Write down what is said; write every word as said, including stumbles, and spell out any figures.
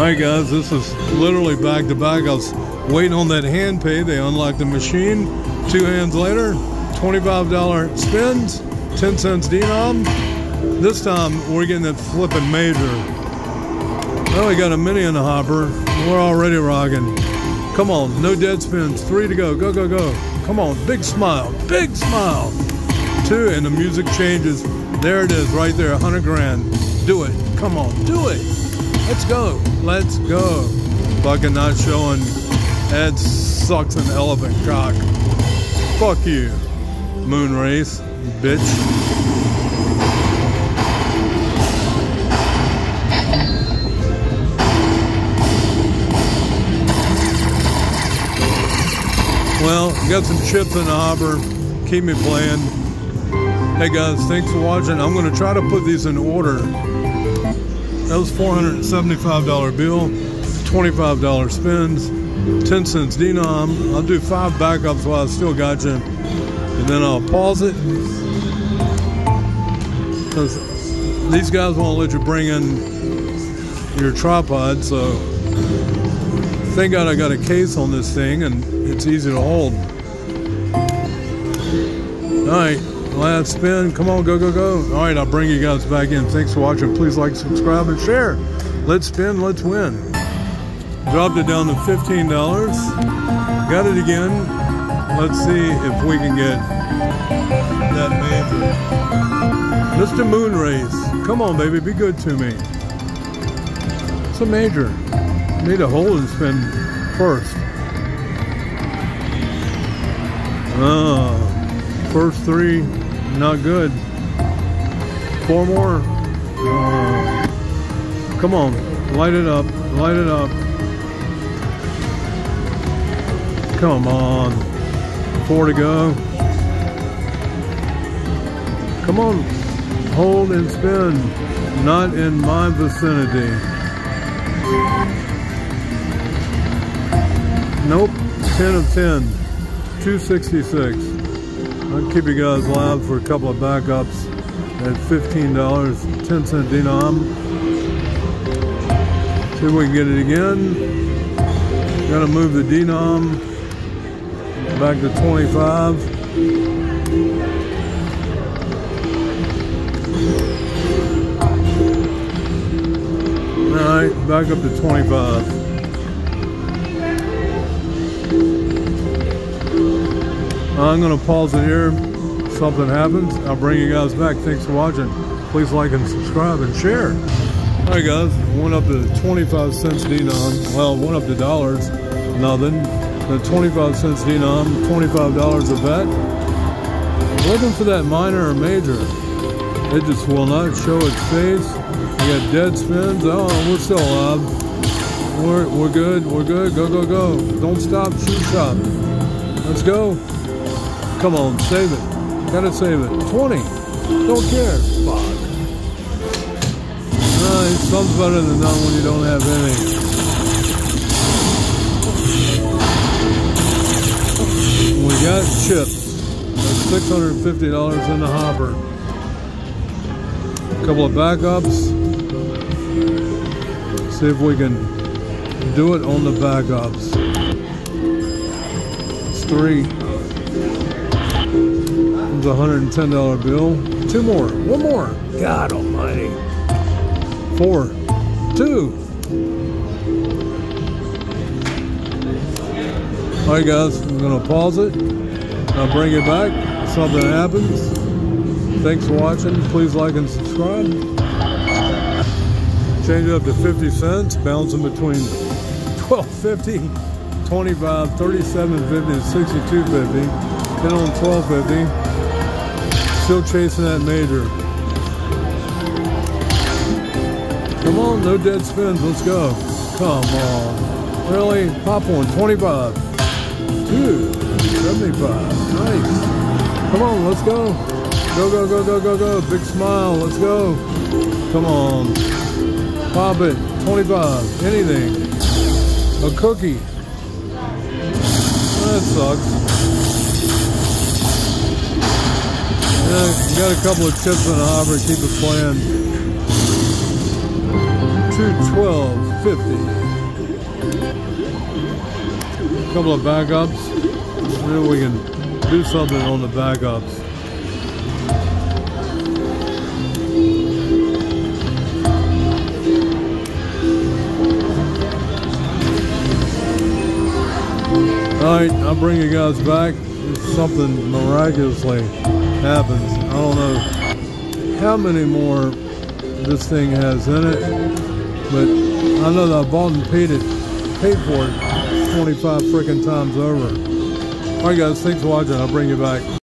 Alright guys, this is literally back to back. I was waiting on that hand pay. They unlocked the machine. Two hands later, twenty-five dollar spins, ten cents denom. This time we're getting that flipping major. Now we got a mini in the hopper. We're already rocking. Come on, no dead spins. Three to go. Go, go, go. Come on, big smile, big smile. Two, and the music changes. There it is, right there, a hundred grand. Do it. Come on, do it. Let's go. Let's go. Fucking not showing. Ed sucks an elephant cock. Fuck you, moon race, bitch. Well, got some chips in the hopper. Keep me playing. Hey guys, thanks for watching. I'm going to try to put these in order. That was four hundred seventy-five dollar bill, twenty-five dollar spins, ten cents denom. I'll do five backups while I still got you, and then I'll pause it, because these guys won't let you bring in your tripod. So thank God I got a case on this thing, and it's easy to hold. Alright, last spin. Come on, go, go, go. Alright, I'll bring you guys back in. Thanks for watching. Please like, subscribe, and share. Let's spin, let's win. Dropped it down to fifteen dollars. Got it again. Let's see if we can get that major. Mister Moon Race. Come on, baby. Be good to me. It's a major. Need a hole and spin first. Oh, first three, not good. Four more. Oh, come on, light it up, light it up. Come on, four to go. Come on, hold and spin. Not in my vicinity. Nope, ten of ten, two sixty-six. I'll keep you guys live for a couple of backups at fifteen dollars, ten cent denom. See if we can get it again. Gotta move the denom back to twenty-five. All right, back up to twenty-five. I'm going to pause it here. Something happens, I'll bring you guys back. Thanks for watching. Please like and subscribe and share. Alright guys, went up to twenty-five cents denom. Well, went up to dollars. Nothing. The twenty-five cents denom, twenty-five dollars a bet. Looking for that minor or major. It just will not show its face. We got dead spins. Oh, we're still alive. We're, we're good. We're good. Go, go, go. Don't stop. Shoot shop. Let's go. Come on, save it. Gotta save it. twenty. Don't care. Fuck. Alright, some's better than none when you don't have any. We got chips. That's six hundred fifty dollars in the hopper. A couple of backups. Let's see if we can do it on the backups. It's three. A one hundred ten dollar bill. Two more. One more. God almighty. Four. Two. Alright guys, I'm going to pause it. I'll bring it back. Something happens. Thanks for watching. Please like and subscribe. Change it up to fifty cents. Bouncing between twelve fifty, twenty-five, thirty-seven fifty, and sixty-two fifty. Then on twelve fifty. Still chasing that major. Come on, no dead spins. Let's go. Come on. Really? Pop one. twenty-five. Two. seventy-five. Nice. Come on, let's go. Go, go, go, go, go, go. Big smile. Let's go. Come on. Pop it. twenty-five. Anything. A cookie. That sucks. Yeah, got a couple of chips in the hopper. Keep it playing. two twelve fifty. A couple of bag ups. Maybe we can do something on the bag ups. Alright, I'll bring you guys back if something miraculously happens. I don't know how many more this thing has in it, but I know that I bought and paid it, paid for it twenty-five freaking times over. Alright guys, thanks for watching. I'll bring you back.